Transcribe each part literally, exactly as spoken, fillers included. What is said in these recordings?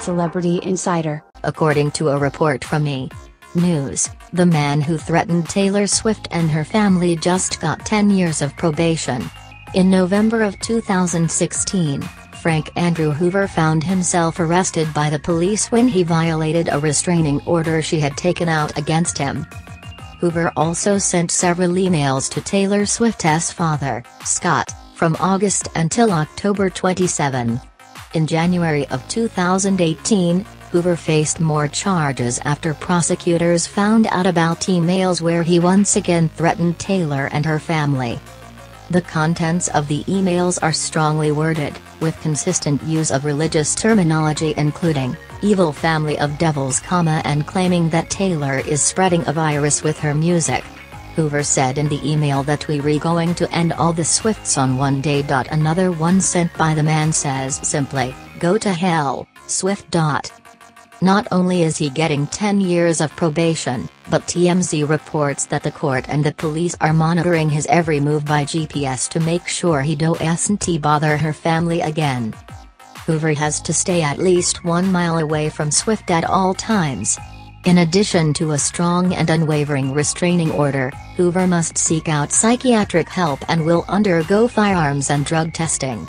Celebrity Insider, according to a report from E! News, the man who threatened Taylor Swift and her family just got ten years of probation. In November of two thousand sixteen, Frank Andrew Hoover found himself arrested by the police when he violated a restraining order she had taken out against him. Hoover also sent several emails to Taylor Swift's father, Scott, from August until October twenty-seventh. In January of two thousand eighteen, Hoover faced more charges after prosecutors found out about emails where he once again threatened Taylor and her family. The contents of the emails are strongly worded, with consistent use of religious terminology including, evil family of devils, comma, and claiming that Taylor is spreading a virus with her music. Hoover said in the email that we were going to end all the Swifts on one day. Another one sent by the man says simply, go to hell, Swift. Not only is he getting ten years of probation, but T M Z reports that the court and the police are monitoring his every move by G P S to make sure he doesn't bother her family again. Hoover has to stay at least one mile away from Swift at all times. In addition to a strong and unwavering restraining order, Hoover must seek out psychiatric help and will undergo firearms and drug testing.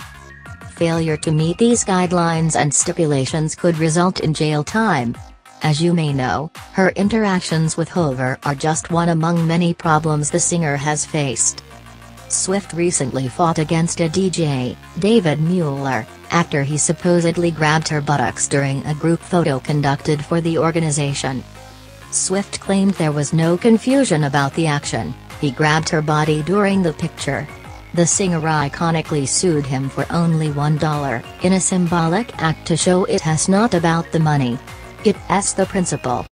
Failure to meet these guidelines and stipulations could result in jail time. As you may know, her interactions with Hoover are just one among many problems the singer has faced. Swift recently fought against a D J, David Mueller, after he supposedly grabbed her buttocks during a group photo conducted for the organization. Swift claimed there was no confusion about the action, he grabbed her body during the picture. The singer ironically sued him for only one dollar, in a symbolic act to show it's not about the money. It's the principle.